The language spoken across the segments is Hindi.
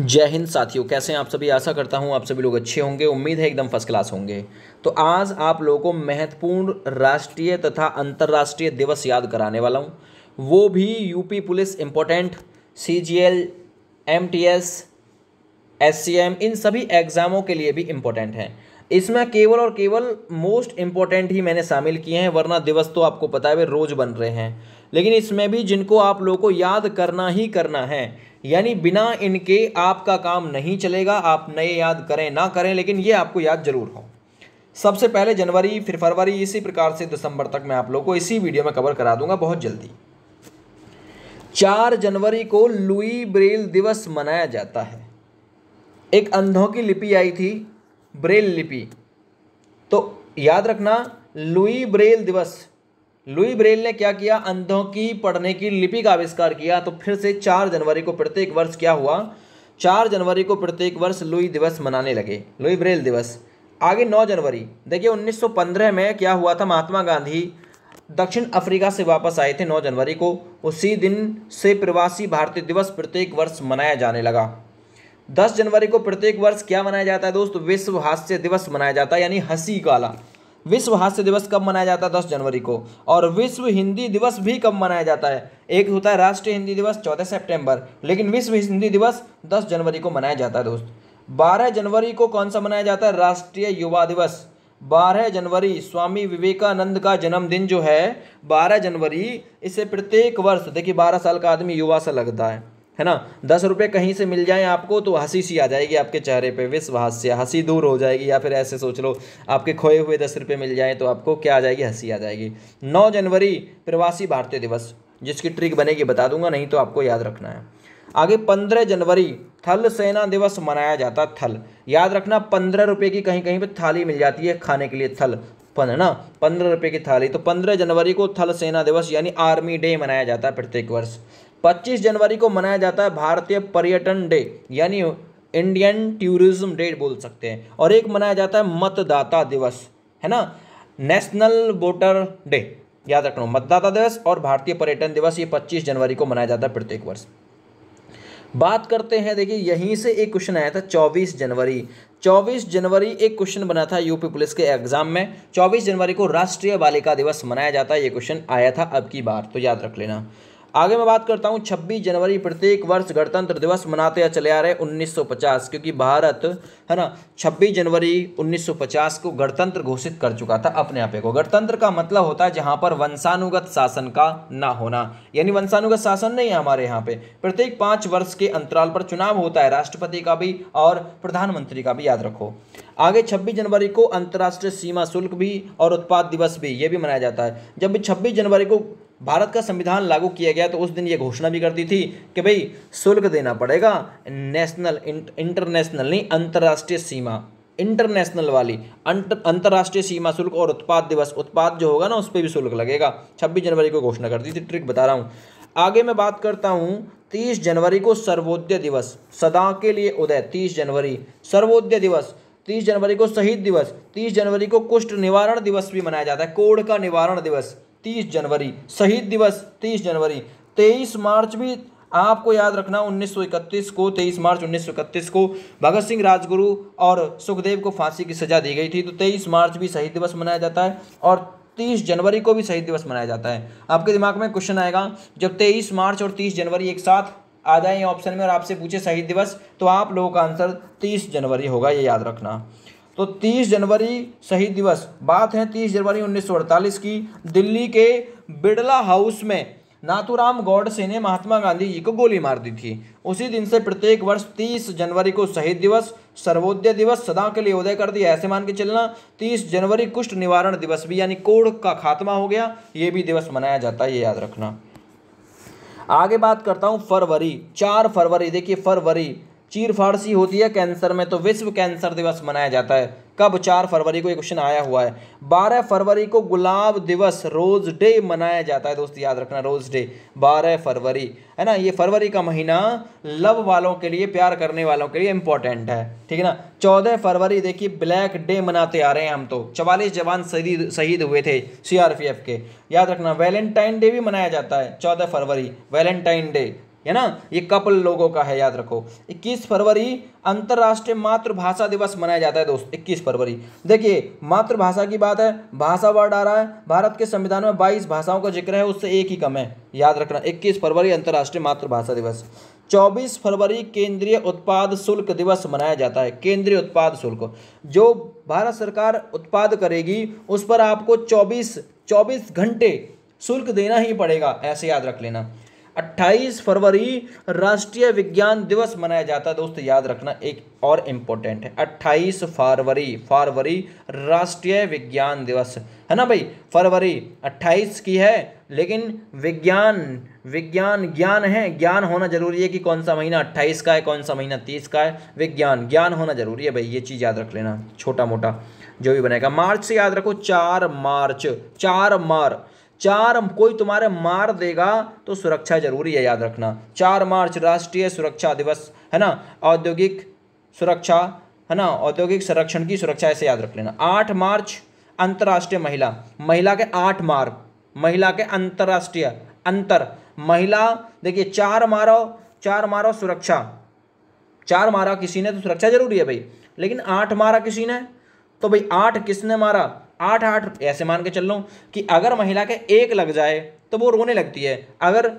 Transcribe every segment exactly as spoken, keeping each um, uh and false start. जय हिंद साथियों, कैसे हैं आप सभी। आशा करता हूं आप सभी लोग अच्छे होंगे, उम्मीद है एकदम फर्स्ट क्लास होंगे। तो आज आप लोगों को महत्वपूर्ण राष्ट्रीय तथा अंतर्राष्ट्रीय दिवस याद कराने वाला हूं, वो भी UP police important CGL, MTS, SCM इन सभी एग्ज़ामों के लिए भी इम्पोर्टेंट हैं। इसमें केवल और केवल मोस्ट इम्पोर्टेंट ही मैंने शामिल किए हैं, वरना दिवस तो आपको पता है वे रोज़ बन रहे हैं, लेकिन इसमें भी जिनको आप लोगों को याद करना ही करना है, यानी बिना इनके आपका काम नहीं चलेगा। आप नए याद करें ना करें, लेकिन ये आपको याद जरूर हो। सबसे पहले जनवरी, फिर फरवरी, इसी प्रकार से दिसंबर तक मैं आप लोगों को इसी वीडियो में कवर करा दूंगा बहुत जल्दी। चार जनवरी को लुई ब्रेल दिवस मनाया जाता है। एक अंधों की लिपि आई थी, ब्रेल लिपि, तो याद रखना लुई ब्रेल दिवस। लुई ब्रेल ने क्या किया, अंधों की पढ़ने की लिपि का आविष्कार किया। तो फिर से चार जनवरी को प्रत्येक वर्ष क्या हुआ, चार जनवरी को प्रत्येक वर्ष लुई दिवस मनाने लगे, लुई ब्रेल दिवस। आगे नौ जनवरी, देखिए उन्नीस सौ पंद्रह में क्या हुआ था, महात्मा गांधी दक्षिण अफ्रीका से वापस आए थे नौ जनवरी को। उसी दिन से प्रवासी भारतीय दिवस प्रत्येक वर्ष मनाया जाने लगा। दस जनवरी को प्रत्येक वर्ष क्या मनाया जाता है दोस्तों, विश्व हास्य दिवस मनाया जाता है, यानी हंसी वाला। विश्व हास्य दिवस कब मनाया जाता है, दस जनवरी को। और विश्व हिंदी दिवस भी कब मनाया जाता है, एक होता है राष्ट्रीय हिंदी दिवस चौदह सितंबर, लेकिन विश्व हिंदी दिवस दस जनवरी को मनाया जाता है दोस्त। बारह जनवरी को कौन सा मनाया जाता है, राष्ट्रीय युवा दिवस। बारह जनवरी स्वामी विवेकानंद का जन्मदिन जो है बारह जनवरी, इसे प्रत्येक वर्ष, देखिए बारह साल का आदमी युवा सा लगता है है ना। दस रुपये कहीं से मिल जाए आपको तो हंसी सी आ जाएगी आपके चेहरे पे, विश्व हास्य, हंसी दूर हो जाएगी। या फिर ऐसे सोच लो आपके खोए हुए दस रुपये मिल जाए तो आपको क्या आ जाएगी, हंसी आ जाएगी। नौ जनवरी प्रवासी भारतीय दिवस, जिसकी ट्रिक बनेगी बता दूंगा, नहीं तो आपको याद रखना है। आगे पंद्रह जनवरी थल सेना दिवस मनाया जाता, थल याद रखना। पंद्रह रुपये की कहीं कहीं पर थाली मिल जाती है खाने के लिए, थल है ना, पंद्रह रुपये की थाली। तो पंद्रह जनवरी को थल सेना दिवस यानी आर्मी डे मनाया जाता है प्रत्येक वर्ष। पच्चीस जनवरी को मनाया जाता है भारतीय पर्यटन डे, यानी इंडियन टूरिज्म डे बोल सकते हैं। और एक मनाया जाता है मतदाता दिवस, है ना, नेशनल वोटर डे, याद रखना। मतदाता दिवस और भारतीय पर्यटन दिवस, ये पच्चीस जनवरी को मनाया जाता है प्रत्येक वर्ष। बात करते हैं, देखिए यहीं से एक क्वेश्चन आया था चौबीस जनवरी। चौबीस जनवरी एक क्वेश्चन बना था यूपी पुलिस के एग्जाम में। चौबीस जनवरी को राष्ट्रीय बालिका दिवस मनाया जाता है, ये क्वेश्चन आया था अब की बार, तो याद रख लेना। आगे मैं बात करता हूँ छब्बीस जनवरी प्रत्येक वर्ष गणतंत्र दिवस मनाते या चले आ रहे उन्नीस सौ पचास, क्योंकि भारत है ना छब्बीस जनवरी उन्नीस सौ पचास को गणतंत्र घोषित कर चुका था अपने आप को। गणतंत्र का मतलब होता है जहाँ पर वंशानुगत शासन का ना होना, यानी वंशानुगत शासन नहीं है हमारे यहाँ पे। प्रत्येक पाँच वर्ष के अंतराल पर चुनाव होता है, राष्ट्रपति का भी और प्रधानमंत्री का भी, याद रखो। आगे छब्बीस जनवरी को अंतर्राष्ट्रीय सीमा शुल्क भी और उत्पाद दिवस भी, ये भी मनाया जाता है। जब भी छब्बीस जनवरी को भारत का संविधान लागू किया गया तो उस दिन ये घोषणा भी करती थी कि भाई शुल्क देना पड़ेगा नेशनल, इंटरनेशनल नहीं, अंतर्राष्ट्रीय सीमा, इंटरनेशनल वाली, अंतर्राष्ट्रीय सीमा शुल्क और उत्पाद दिवस, उत्पाद जो होगा ना उस पर भी शुल्क लगेगा। छब्बीस जनवरी को घोषणा करती थी, ट्रिक बता रहा हूँ। आगे मैं बात करता हूँ तीस जनवरी को सर्वोदय दिवस, सदा के लिए उदय। तीस जनवरी सर्वोदय दिवस, तीस जनवरी को शहीद दिवस, तीस जनवरी को कुष्ठ निवारण दिवस भी मनाया जाता है, कोढ़ का निवारण दिवस। तीस जनवरी शहीद दिवस, तीस जनवरी। तेईस मार्च भी आपको याद रखना, उन्नीस सौ इकतीस को, तेईस मार्च उन्नीस सौ इकतीस को भगत सिंह, राजगुरु और सुखदेव को फांसी की सजा दी गई थी। तो तेईस मार्च भी शहीद दिवस मनाया जाता है और तीस जनवरी को भी शहीद दिवस मनाया जाता है। आपके दिमाग में क्वेश्चन आएगा, जब तेईस मार्च और तीस जनवरी एक साथ आ जाए ऑप्शन में और आपसे पूछे शहीद दिवस, तो आप लोगों का आंसर तीस जनवरी होगा, ये याद रखना। तो तीस जनवरी शहीद दिवस। बात है तीस जनवरी उन्नीस सौ अड़तालीस की, दिल्ली के बिड़ला हाउस में नाथुराम गौडसे ने महात्मा गांधी जी को गोली मार दी थी। उसी दिन से प्रत्येक वर्ष तीस जनवरी को शहीद दिवस, सर्वोदय दिवस, सदा के लिए उदय कर दिया ऐसे मान के चलना। तीस जनवरी कुष्ठ निवारण दिवस भी, यानी कोढ़ का खात्मा हो गया, ये भी दिवस मनाया जाता है, ये याद रखना। आगे बात करता हूँ फरवरी, चार फरवरी। देखिए फरवरी, चीर फाड़सी होती है कैंसर में, तो विश्व कैंसर दिवस मनाया जाता है। कब, चार फरवरी को, ये क्वेश्चन आया हुआ है। बारह फरवरी को गुलाब दिवस, रोज़ डे मनाया जाता है दोस्त, याद रखना, रोज़ डे बारह फरवरी, है ना। ये फरवरी का महीना लव वालों के लिए, प्यार करने वालों के लिए इम्पोर्टेंट है, ठीक है ना। चौदह फरवरी देखिए ब्लैक डे मनाते आ रहे हैं हम, तो चवालीस जवान शहीद शहीद हुए थे सीआरपीएफ के, याद रखना। वैलेंटाइन डे भी मनाया जाता है चौदह फरवरी, वैलेंटाइन डे, है ना, ये कपल लोगों का है, याद रखो। इक्कीस फरवरी अंतर्राष्ट्रीय मातृभाषा दिवस मनाया जाता है दोस्त, इक्कीस फरवरी। देखिए मातृभाषा की बात है, भाषा वर्ड आ रहा है, भारत के संविधान में बाईस भाषाओं का जिक्र है, उससे एक ही कम है, याद रखना। इक्कीस फरवरी अंतर्राष्ट्रीय मातृभाषा दिवस। चौबीस फरवरी केंद्रीय उत्पाद शुल्क दिवस मनाया जाता है। केंद्रीय उत्पाद शुल्क जो भारत सरकार उत्पाद करेगी उस पर आपको चौबीस चौबीस घंटे शुल्क देना ही पड़ेगा, ऐसे याद रख लेना। अट्ठाईस फरवरी राष्ट्रीय विज्ञान दिवस मनाया जाता है दोस्त, याद रखना, एक और इम्पोर्टेंट है। अट्ठाईस फरवरी फरवरी राष्ट्रीय विज्ञान दिवस है ना भाई, फरवरी अट्ठाईस की है लेकिन विज्ञान विज्ञान ज्ञान है, ज्ञान होना जरूरी है कि कौन सा महीना अट्ठाईस का है, कौन सा महीना तीस का है, विज्ञान ज्ञान होना जरूरी है भाई, ये चीज़ याद रख लेना, छोटा मोटा जो भी बनेगा। मार्च से याद रखो, चार मार्च चार मार चार कोई तुम्हारे मार देगा तो सुरक्षा जरूरी है, याद रखना। चार मार्च राष्ट्रीय सुरक्षा दिवस है ना, औद्योगिक सुरक्षा है ना, औद्योगिक संरक्षण की सुरक्षा, ऐसे याद रख लेना। आठ मार्च अंतर्राष्ट्रीय महिला, महिला के आठ मार, महिला के अंतर्राष्ट्रीय अंतर महिला, देखिए चार मारो चार मारो सुरक्षा, चार मारा किसी ने तो सुरक्षा जरूरी है भाई, लेकिन आठ मारा किसी ने तो भाई, आठ किसने मारा, आठ आठ ऐसे मान के चल लो कि अगर महिला के एक लग जाए तो वो रोने लगती है, अगर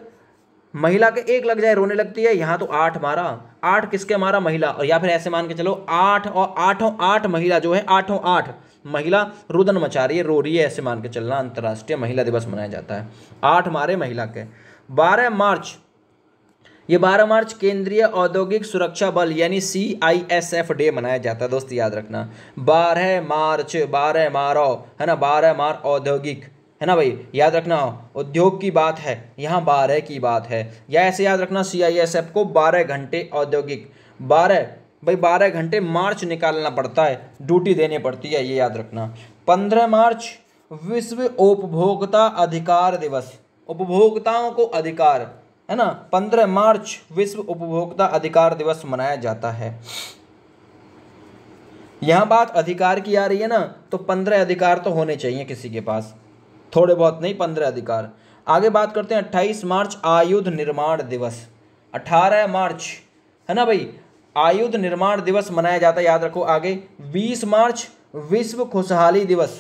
महिला के एक लग जाए रोने लगती है, यहाँ तो आठ मारा, आठ किसके मारा महिला, और या फिर ऐसे मान के चलो आठ और आठों आठ महिला जो है, आठों आठ महिला रुदन मचा रही है, रो रही है, ऐसे मान के चलना। अंतर्राष्ट्रीय महिला दिवस मनाया जाता है, आठ मारे महिला के। बारह मार्च ये बारह मार्च केंद्रीय औद्योगिक सुरक्षा बल यानी C I S F day मनाया जाता है दोस्त, याद रखना। बारह मार्च बारह मारो है ना, बारह मार औद्योगिक है ना भाई, याद रखना, उद्योग की बात है यहाँ, बारह की बात है, या ऐसे याद रखना सी आई एस एफ को बारह घंटे औद्योगिक, बारह भाई बारह घंटे मार्च निकालना पड़ता है, ड्यूटी देनी पड़ती है, ये याद रखना। पंद्रह मार्च विश्व उपभोक्ता अधिकार दिवस, उपभोक्ताओं को अधिकार है ना, पंद्रह मार्च विश्व उपभोक्ता अधिकार दिवस मनाया जाता है। यहाँ बात अधिकार की आ रही है ना, तो पंद्रह अधिकार तो होने चाहिए किसी के पास, थोड़े बहुत नहीं, पंद्रह अधिकार। आगे बात करते हैं अट्ठाईस मार्च आयुध निर्माण दिवस, अठारह मार्च है ना भाई आयुध निर्माण दिवस मनाया जाता है, याद रखो। आगे बीस मार्च विश्व खुशहाली दिवस,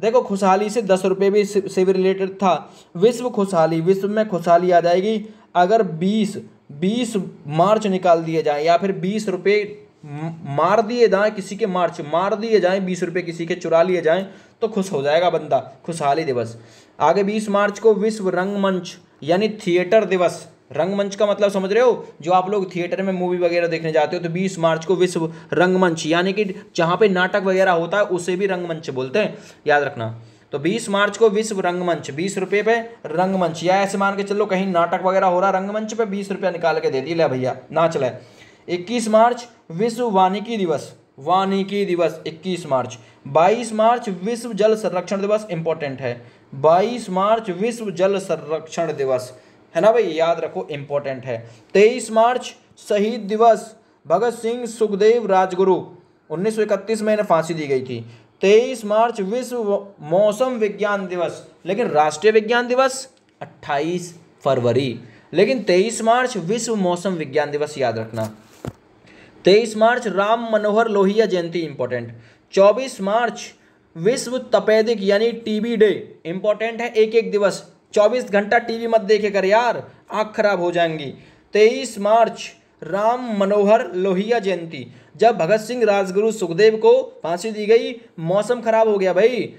देखो खुशहाली से दस रुपये भी से भी रिलेटेड था, विश्व खुशहाली, विश्व में खुशहाली आ जाएगी अगर बीस बीस मार्च निकाल दिए जाए, या फिर बीस रुपये मार दिए जाएँ किसी के, मार्च मार दिए जाएँ, बीस रुपये किसी के चुरा लिए जाएँ तो खुश हो जाएगा बंदा, खुशहाली दिवस। आगे बीस मार्च को विश्व रंगमंच यानी थिएटर दिवस, रंगमंच का मतलब समझ रहे हो, जो आप लोग थिएटर में मूवी वगैरह देखने जाते हो, तो बीस मार्च को विश्व रंगमंच यानी कि जहाँ पे नाटक वगैरह होता है उसे भी रंगमंच बोलते हैं, याद रखना। तो बीस मार्च को विश्व रंगमंच, बीस रुपये पे रंगमंच, या ऐसे मान के चलो कहीं नाटक वगैरह हो रहा, रंगमंच पे बीस रुपया निकाल के दे दी, ले भैया नाच ले। इक्कीस मार्च विश्व वानिकी दिवस, वानिकी दिवस इक्कीस मार्च। बाईस मार्च विश्व जल संरक्षण दिवस, इंपॉर्टेंट है, बाईस मार्च विश्व जल संरक्षण दिवस है ना भाई, याद रखो, इम्पोर्टेंट है। तेईस मार्च शहीद दिवस, भगत सिंह, सुखदेव, राजगुरु, उन्नीस सौ इकतीस में इन्हें फांसी दी गई थी। तेईस मार्च विश्व मौसम विज्ञान दिवस, लेकिन राष्ट्रीय विज्ञान दिवस अट्ठाईस फरवरी, लेकिन तेईस मार्च विश्व मौसम विज्ञान दिवस, याद रखना। तेईस मार्च राम मनोहर लोहिया जयंती, इंपॉर्टेंट। चौबीस मार्च विश्व तपेदिक यानी टीबी डे, इंपॉर्टेंट है, एक एक दिवस, चौबीस घंटा टीवी मत देखे कर यार, आँख खराब हो जाएंगी। तेईस मार्च राम मनोहर लोहिया जयंती, जब भगत सिंह, राजगुरु, सुखदेव को फांसी दी गई, मौसम खराब हो गया भाई,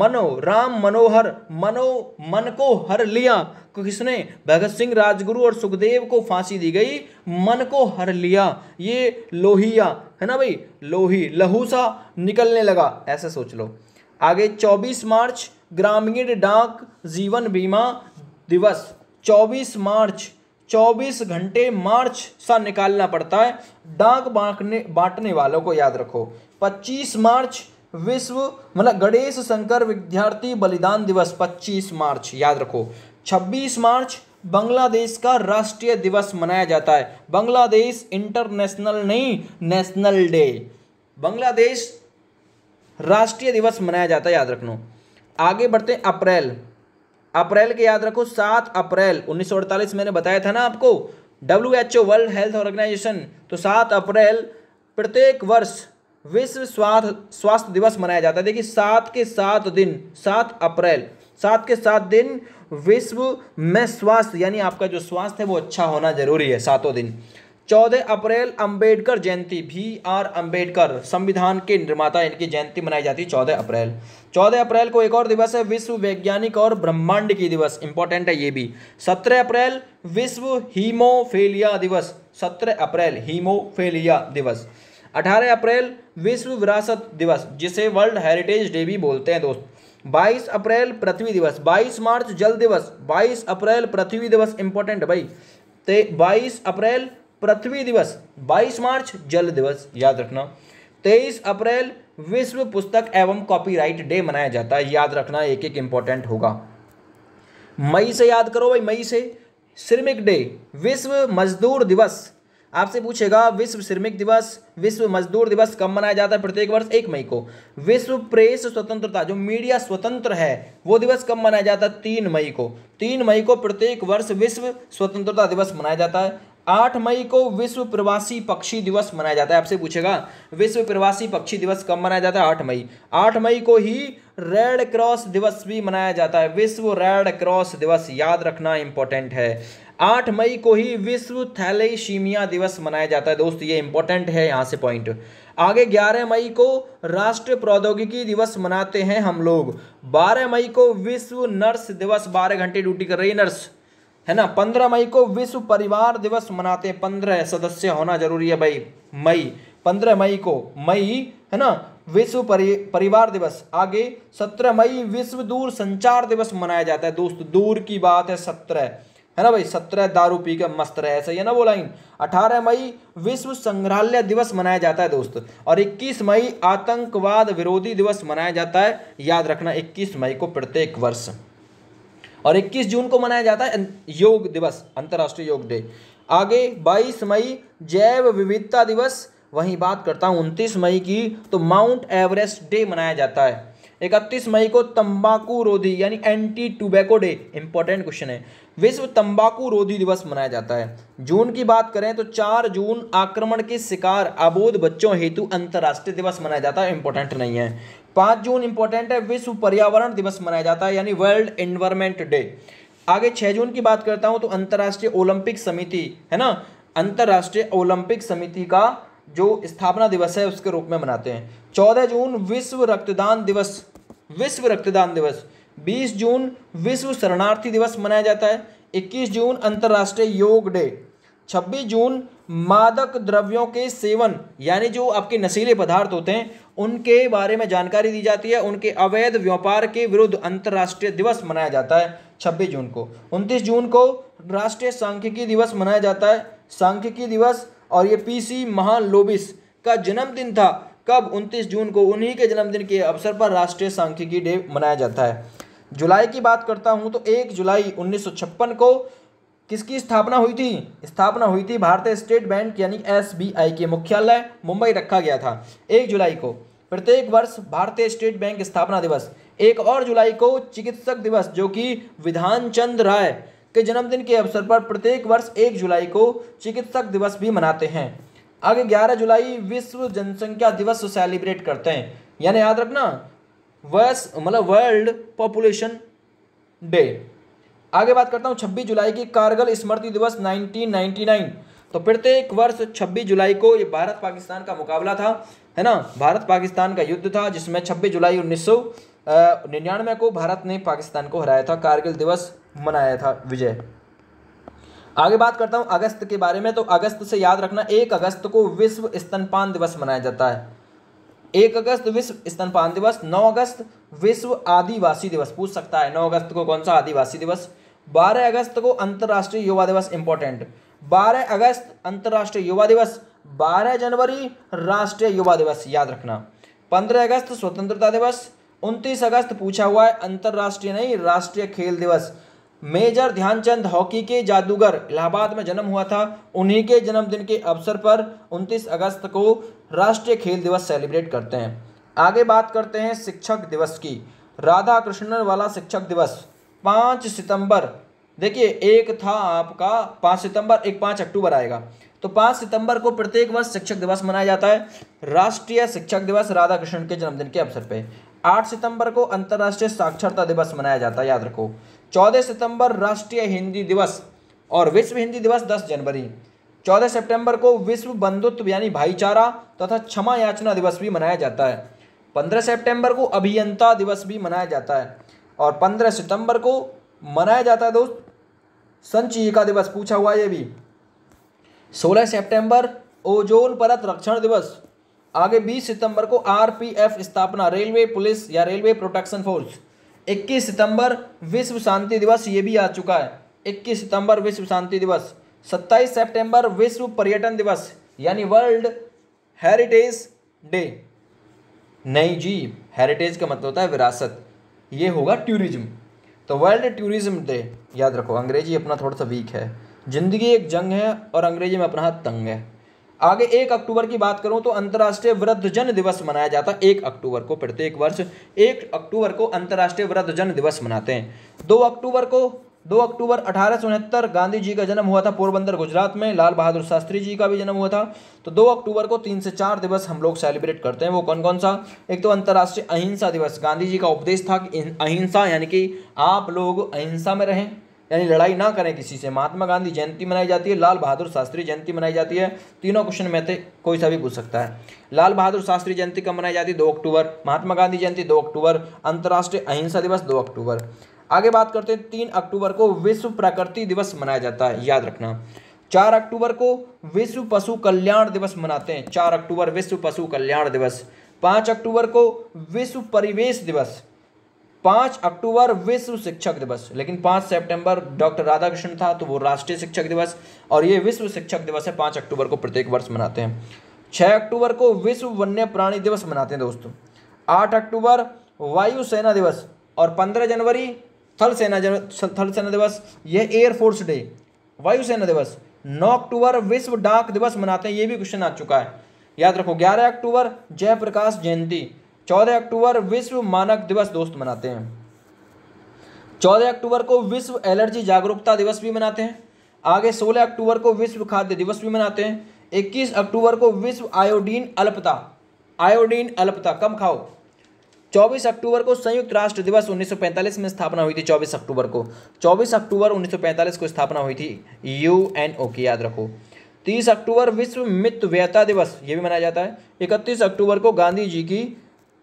मनो राम मनोहर मनो मन को हर लिया, किसने, भगत सिंह, राजगुरु और सुखदेव को फांसी दी गई, मन को हर लिया, ये लोहिया है ना भाई, लोही लहू सा निकलने लगा, ऐसा सोच लो। आगे चौबीस मार्च ग्रामीण डाक जीवन बीमा दिवस, चौबीस मार्च चौबीस घंटे मार्च सा निकालना पड़ता है डाक बांटने बांटने वालों को, याद रखो। पच्चीस मार्च विश्व मतलब गणेश शंकर विद्यार्थी बलिदान दिवस, पच्चीस मार्च याद रखो। छब्बीस मार्च बांग्लादेश का राष्ट्रीय दिवस मनाया जाता है, बांग्लादेश इंटरनेशनल नहीं, नेशनल डे, बांग्लादेश राष्ट्रीय दिवस मनाया जाता है, याद रखना। आगे बढ़ते हैं अप्रैल, अप्रैल के याद रखो सात अप्रैल उन्नीस सौ अड़तालीस मैंने बताया था ना आपको, W H O world health organisation तो सात अप्रैल प्रत्येक वर्ष विश्व स्वास्थ्य स्वास्थ्य दिवस मनाया जाता है। देखिए सात के सात दिन सात अप्रैल सात के सात दिन विश्व में स्वास्थ्य यानी आपका जो स्वास्थ्य है वो अच्छा होना जरूरी है सातों दिन। चौदह अप्रैल अंबेडकर जयंती भी आर अंबेडकर संविधान के निर्माता इनकी जयंती मनाई जाती है चौदह अप्रैल। चौदह अप्रैल को एक और दिवस है विश्व वैज्ञानिक और ब्रह्मांड की दिवस, इंपॉर्टेंट है ये भी। सत्रह अप्रैल विश्व हीमोफेलिया दिवस, सत्रह अप्रैल हीमोफेलिया दिवस। अठारह अप्रैल विश्व विरासत दिवस जिसे वर्ल्ड हेरिटेज डे भी बोलते हैं दोस्त। बाईस अप्रैल पृथ्वी दिवस, बाईस मार्च जल दिवस, बाईस अप्रैल पृथ्वी दिवस, इंपॉर्टेंट है भाई। ते बाईस अप्रैल पृथ्वी दिवस, बाईस मार्च जल दिवस, याद रखना। तेईस अप्रैल विश्व पुस्तक एवं कॉपीराइट डे मनाया जाता है, याद रखना एक एक इंपॉर्टेंट होगा। मई से याद करो भाई, मई से श्रमिक डे, विश्व मजदूर दिवस, आपसे पूछेगा विश्व श्रमिक दिवस विश्व मजदूर दिवस कब मनाया जाता है प्रत्येक वर्ष एक मई को। विश्व प्रेस स्वतंत्रता जो मीडिया स्वतंत्र है वो दिवस कब मनाया जाता है तीन मई को, तीन मई को प्रत्येक वर्ष विश्व स्वतंत्रता दिवस मनाया जाता है। आठ मई को विश्व प्रवासी पक्षी दिवस मनाया जाता है, आपसे पूछेगा विश्व प्रवासी पक्षी दिवस कब मनाया जाता है आठ मई। आठ मई को ही रेड क्रॉस दिवस भी मनाया जाता है, विश्व रेड क्रॉस दिवस, याद रखना इंपॉर्टेंट है। आठ मई को ही विश्व थैलेसीमिया दिवस मनाया जाता है दोस्त, ये इंपॉर्टेंट है यहाँ से पॉइंट। आगे ग्यारह मई को राष्ट्रीय प्रौद्योगिकी दिवस मनाते हैं हम लोग। बारह मई को विश्व नर्स दिवस, बारह घंटे ड्यूटी कर रही है नर्स, है ना। पंद्रह मई को विश्व परिवार दिवस मनाते हैं, पंद्रह सदस्य होना जरूरी है भाई मई, पंद्रह मई को मई, है ना, विश्व परि परिवार दिवस। आगे सत्रह मई विश्व दूर संचार दिवस मनाया जाता है दोस्त, दूर की बात है सत्रह, है ना भाई, सत्रह दारू पी के मस्त रहे ऐसा ही है ना वो लाइन। अठारह मई विश्व संग्रहालय दिवस मनाया जाता है दोस्त, और इक्कीस मई आतंकवाद विरोधी दिवस मनाया जाता है, याद रखना इक्कीस मई को प्रत्येक वर्ष। और इक्कीस जून को मनाया जाता है योग दिवस, अंतर्राष्ट्रीय योग डे। आगे बाईस मई जैव विविधता दिवस, वहीं बात करता हूँ उनतीस मई की तो माउंट एवरेस्ट डे मनाया जाता है। इकतीस मई को तंबाकू रोधी यानी anti tobacco day, important question है, विश्व तंबाकू रोधी दिवस मनाया जाता है। जून की बात करें तो चार जून आक्रमण के शिकार अबोध बच्चों हेतु अंतर्राष्ट्रीय दिवस मनाया जाता है, इंपॉर्टेंट नहीं है। पाँच जून इंपॉर्टेंट है, विश्व पर्यावरण दिवस मनाया जाता है यानी वर्ल्ड एनवायरमेंट डे। आगे छह जून की बात करता हूं तो अंतर्राष्ट्रीय ओलंपिक समिति, है ना, अंतर्राष्ट्रीय ओलंपिक समिति का जो स्थापना दिवस है उसके रूप में मनाते हैं। चौदह जून विश्व रक्तदान दिवस, विश्व रक्तदान दिवस। बीस जून विश्व शरणार्थी दिवस मनाया जाता है। इक्कीस जून अंतर्राष्ट्रीय योग डे। छब्बीस जून मादक द्रव्यों के सेवन यानी जो आपके नशीले पदार्थ होते हैं उनके बारे में जानकारी दी जाती है, उनके अवैध व्यापार के विरुद्ध अंतर्राष्ट्रीय दिवस मनाया जाता है छब्बीस जून को। उनतीस जून को राष्ट्रीय सांख्यिकी दिवस मनाया जाता है, सांख्यिकी दिवस, और ये पीसी महालोबिस का जन्मदिन था कब, उनतीस जून को, उन्हीं के जन्मदिन के अवसर पर राष्ट्रीय सांख्यिकी डे मनाया जाता है। जुलाई की बात करता हूँ तो एक जुलाई उन्नीस सौ छप्पन को किसकी स्थापना हुई थी, स्थापना हुई थी भारतीय स्टेट बैंक यानी एसबीआई के, मुख्यालय मुंबई रखा गया था। एक जुलाई को प्रत्येक वर्ष भारतीय स्टेट बैंक स्थापना दिवस। एक और जुलाई को चिकित्सक दिवस जो कि विधान चंद्र राय के जन्मदिन के अवसर पर प्रत्येक वर्ष एक जुलाई को चिकित्सक दिवस भी मनाते हैं। आगे ग्यारह जुलाई विश्व जनसंख्या दिवस सेलिब्रेट करते हैं यानी याद रखना वर्ष मतलब वर्ल्ड पॉपुलेशन डे। आगे बात करता हूँ छब्बीस जुलाई की कारगिल स्मृति दिवस नाइनटीन नाइंटी नाइन, तो प्रत्येक वर्ष छब्बीस जुलाई को ये भारत पाकिस्तान का मुकाबला था, है ना, भारत पाकिस्तान का युद्ध था जिसमें छब्बीस जुलाई उन्नीस सौ निन्यानवे को भारत ने पाकिस्तान को हराया था, कारगिल दिवस मनाया था विजय। आगे बात करता हूँ अगस्त के बारे में तो अगस्त से याद रखना एक अगस्त को विश्व स्तनपान दिवस मनाया जाता है, एक अगस्त विश्व स्तनपान दिवस। नौ अगस्त विश्व आदिवासी दिवस, पूछ सकता है नौ अगस्त को कौन सा आदिवासी दिवस। बारह अगस्त को अंतर्राष्ट्रीय युवा दिवस, इंपॉर्टेंट, बारह अगस्त अंतर्राष्ट्रीय युवा दिवस, बारह जनवरी राष्ट्रीय युवा दिवस, याद रखना। पंद्रह अगस्त स्वतंत्रता दिवस, उनतीस अगस्त पूछा हुआ है अंतर्राष्ट्रीय नहीं राष्ट्रीय खेल दिवस। मेजर ध्यानचंद हॉकी के जादूगर, इलाहाबाद में जन्म हुआ था, उन्हीं के जन्मदिन के अवसर पर उनतीस अगस्त को राष्ट्रीय खेल दिवस सेलिब्रेट करते हैं। आगे बात करते हैं शिक्षक दिवस की, राधाकृष्णन वाला शिक्षक दिवस पाँच सितंबर देखिए एक था आपका पाँच सितंबर, एक पाँच अक्टूबर आएगा। तो पाँच सितंबर को प्रत्येक वर्ष शिक्षक दिवस मनाया जाता है। राष्ट्रीय शिक्षक दिवस राधाकृष्णन के जन्मदिन के अवसर पे। आठ सितंबर को अंतर्राष्ट्रीय साक्षरता दिवस मनाया जाता है, याद रखो। चौदह सितंबर राष्ट्रीय हिंदी दिवस और विश्व हिंदी दिवस दस जनवरी। चौदह सितंबर को विश्व बंधुत्व यानी भाईचारा तथा क्षमा याचना दिवस भी मनाया जाता है। पंद्रह सितंबर को अभियंता दिवस भी मनाया जाता है। और पंद्रह सितंबर को मनाया जाता है दोस्त संचयिका दिवस, पूछा हुआ ये भी। सोलह सितंबर ओजोन परत रक्षण दिवस। आगे बीस सितंबर को आरपीएफ स्थापना, रेलवे पुलिस या रेलवे प्रोटेक्शन फोर्स। इक्कीस सितंबर विश्व शांति दिवस, ये भी आ चुका है। इक्कीस सितंबर विश्व शांति दिवस। सत्ताईस सितंबर विश्व पर्यटन दिवस यानी वर्ल्ड हेरिटेज डे। नहीं जी, हेरिटेज का मतलब होता है विरासत, ये होगा टूरिज्म। तो वर्ल्ड टूरिज्म डे, याद रखो। अंग्रेजी अपना थोड़ा सा वीक है, जिंदगी एक जंग है और अंग्रेजी में अपना हाथ तंग है। आगे एक अक्टूबर की बात करूं तो अंतर्राष्ट्रीय वृद्धजन दिवस मनाया जाता है। एक अक्टूबर को प्रत्येक वर्ष एक अक्टूबर को अंतर्राष्ट्रीय वृद्धजन दिवस मनाते हैं। दो अक्टूबर को दो अक्टूबर अठारह सौ उनहत्तर गांधी जी का जन्म हुआ था पोरबंदर गुजरात में। लाल बहादुर शास्त्री जी का भी जन्म हुआ था। तो दो अक्टूबर को तीन से चार दिवस हम लोग सेलिब्रेट करते हैं। वो कौन कौन सा? एक तो अंतर्राष्ट्रीय अहिंसा दिवस। गांधी जी का उपदेश था कि अहिंसा यानी कि आप लोग अहिंसा में रहें, यानी लड़ाई ना करें किसी से। महात्मा गांधी जयंती मनाई जाती है। लाल बहादुर शास्त्री जयंती मनाई जाती है। तीनों क्वेश्चन में थे, कोई सा भी पूछ सकता है। लाल बहादुर शास्त्री जयंती कब मनाई जाती है? दो अक्टूबर। महात्मा गांधी जयंती दो अक्टूबर। अंतर्राष्ट्रीय अहिंसा दिवस दो अक्टूबर। आगे बात करते हैं, तीन अक्टूबर को विश्व प्रकृति दिवस मनाया जाता है, याद रखना। चार अक्टूबर को विश्व पशु कल्याण दिवस मनाते हैं। चार अक्टूबर विश्व पशु कल्याण दिवस। पाँच अक्टूबर को विश्व परिवेश दिवस। पाँच अक्टूबर विश्व शिक्षक दिवस। लेकिन पाँच सितंबर डॉक्टर राधाकृष्णन था तो वो राष्ट्रीय शिक्षक दिवस, और ये विश्व शिक्षक दिवस है। पाँच अक्टूबर को प्रत्येक वर्ष मनाते हैं। छः अक्टूबर को विश्व वन्य प्राणी दिवस मनाते हैं दोस्तों। आठ अक्टूबर वायु सेना दिवस और पंद्रह जनवरी थल सेना थल सेना दिवस, यह एयरफोर्स डे, वायु सेना दिवस। नौ अक्टूबर विश्व डाक दिवस मनाते हैं, ये भी क्वेश्चन आ चुका है, याद रखो। ग्यारह अक्टूबर जयप्रकाश जयंती। चौदह अक्टूबर विश्व मानक दिवस दोस्त मनाते हैं। चौदह अक्टूबर को विश्व एलर्जी जागरूकता दिवस भी मनाते हैं। आगे सोलह अक्टूबर को विश्व खाद्य दिवस भी मनाते हैं। इक्कीस अक्टूबर को विश्व आयोडीन अल्पता, आयोडीन अल्पता कम खाओ। चौबीस अक्टूबर को संयुक्त राष्ट्र दिवस, उन्नीस सौ पैंतालीस में स्थापना हुई थी। चौबीस अक्टूबर को चौबीस अक्टूबर उन्नीस सौ पैंतालीस को स्थापना हुई थी यूएनओ की, याद रखो। तीस अक्टूबर विश्व मितव्ययता दिवस, ये भी मनाया जाता है। इकतीस अक्टूबर को गांधी जी की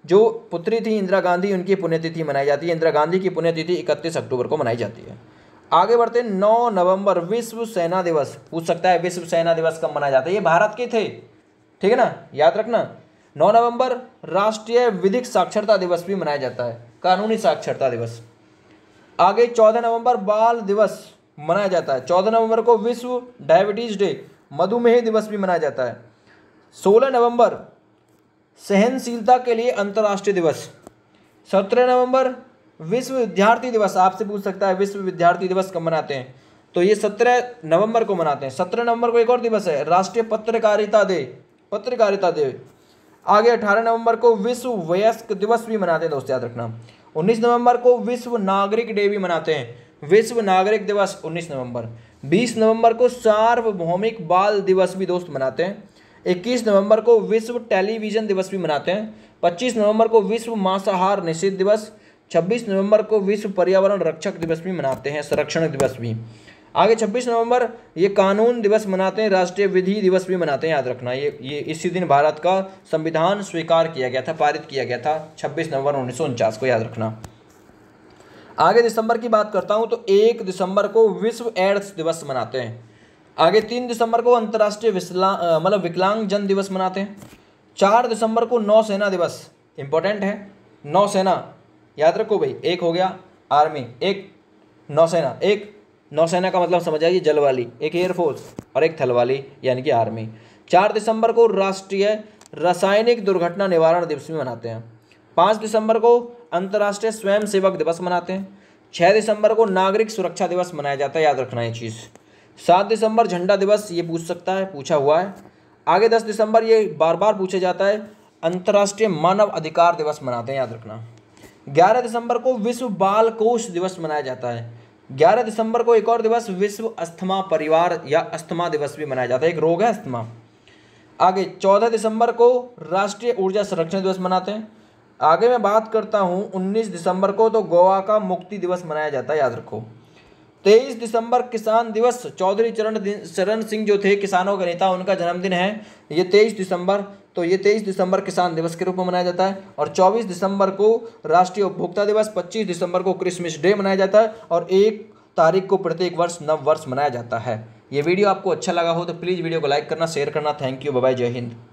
जो पुत्री थी इंदिरा गांधी, उनकी पुण्यतिथि मनाई जाती है। इंदिरा गांधी की पुण्यतिथि इकतीस अक्टूबर को मनाई जाती है। आगे बढ़ते हैं, नौ नवंबर विश्व सेना दिवस। पूछ सकता है विश्व सेना दिवस कब मनाया जाता है। ये भारत के थे, ठीक है ना, याद रखना। नौ नवंबर राष्ट्रीय विधिक साक्षरता दिवस भी मनाया जाता है, कानूनी साक्षरता दिवस। आगे चौदह नवम्बर बाल दिवस मनाया जाता है। चौदह नवम्बर को विश्व डायबिटीज डे, मधुमेह दिवस भी मनाया जाता है। सोलह नवम्बर सहनशीलता के लिए अंतर्राष्ट्रीय दिवस। सत्रह नवंबर विश्व विद्यार्थी दिवस, आपसे पूछ सकता है विश्व विद्यार्थी दिवस कब मनाते हैं, तो ये सत्रह नवंबर को मनाते हैं। सत्रह नवंबर को एक और दिवस है, राष्ट्रीय पत्रकारिता डे, पत्रकारिता डे। आगे अठारह नवंबर को विश्व वयस्क दिवस भी मनाते हैं दोस्त, याद रखना। उन्नीस नवंबर को विश्व नागरिक डे भी मनाते हैं, विश्व नागरिक दिवस उन्नीस नवंबर। बीस नवंबर को सार्वभौमिक बाल दिवस भी दोस्त मनाते हैं। इक्कीस नवंबर को विश्व टेलीविज़न दिवस भी मनाते हैं। पच्चीस नवंबर को विश्व मांसाहार निषेध दिवस। छब्बीस नवंबर को विश्व पर्यावरण रक्षक दिवस भी मनाते हैं, संरक्षण दिवस भी। आगे छब्बीस नवंबर ये कानून दिवस मनाते हैं, राष्ट्रीय विधि दिवस भी मनाते हैं, याद रखना। ये ये इसी दिन भारत का संविधान स्वीकार किया गया था, पारित किया गया था छब्बीस नवंबर उन्नीस सौ उनचास को, याद रखना। आगे दिसंबर की बात करता हूँ तो एक दिसंबर को विश्व एड्स दिवस मनाते हैं। आगे तीन दिसंबर को अंतर्राष्ट्रीय मतलब विकलांग जन दिवस मनाते हैं। चार दिसंबर को नौसेना दिवस, इंपॉर्टेंट है नौसेना, याद रखो भाई। एक हो गया आर्मी, एक नौसेना, एक नौसेना का मतलब समझ आइए जल वाली, एक एयरफोर्स और एक थल वाली यानी कि आर्मी। चार दिसंबर को राष्ट्रीय रासायनिक दुर्घटना निवारण दिवस भी मनाते हैं। पाँच दिसंबर को अंतर्राष्ट्रीय स्वयं सेवक दिवस मनाते हैं। छः दिसंबर को नागरिक सुरक्षा दिवस मनाया जाता है, याद रखना ये चीज़। सात दिसंबर झंडा दिवस, ये पूछ सकता है, पूछा हुआ है। आगे दस दिसंबर ये बार बार पूछा जाता है, अंतर्राष्ट्रीय मानव अधिकार दिवस मनाते हैं, याद रखना। ग्यारह दिसंबर को विश्व बाल कोष दिवस मनाया जाता है। ग्यारह दिसंबर को एक और दिवस विश्व अस्थमा परिवार या अस्थमा दिवस भी मनाया जाता है, एक रोग है अस्थमा। आगे चौदह दिसंबर को राष्ट्रीय ऊर्जा संरक्षण दिवस मनाते हैं। आगे मैं बात करता हूँ उन्नीस दिसंबर को, तो गोवा का मुक्ति दिवस मनाया जाता है, याद रखो। तेईस दिसंबर किसान दिवस, चौधरी चरण चरण सिंह जो थे किसानों के नेता, उनका जन्मदिन है, ये तेईस दिसंबर, तो ये तेईस दिसंबर किसान दिवस के रूप में मनाया जाता है। और चौबीस दिसंबर को राष्ट्रीय उपभोक्ता दिवस, पच्चीस दिसंबर को क्रिसमस डे मनाया जाता है, और एक तारीख को प्रत्येक वर्ष नव वर्ष मनाया जाता है। ये वीडियो आपको अच्छा लगा हो तो प्लीज़ वीडियो को लाइक करना, शेयर करना। थैंक यू, बाय, जय हिंद।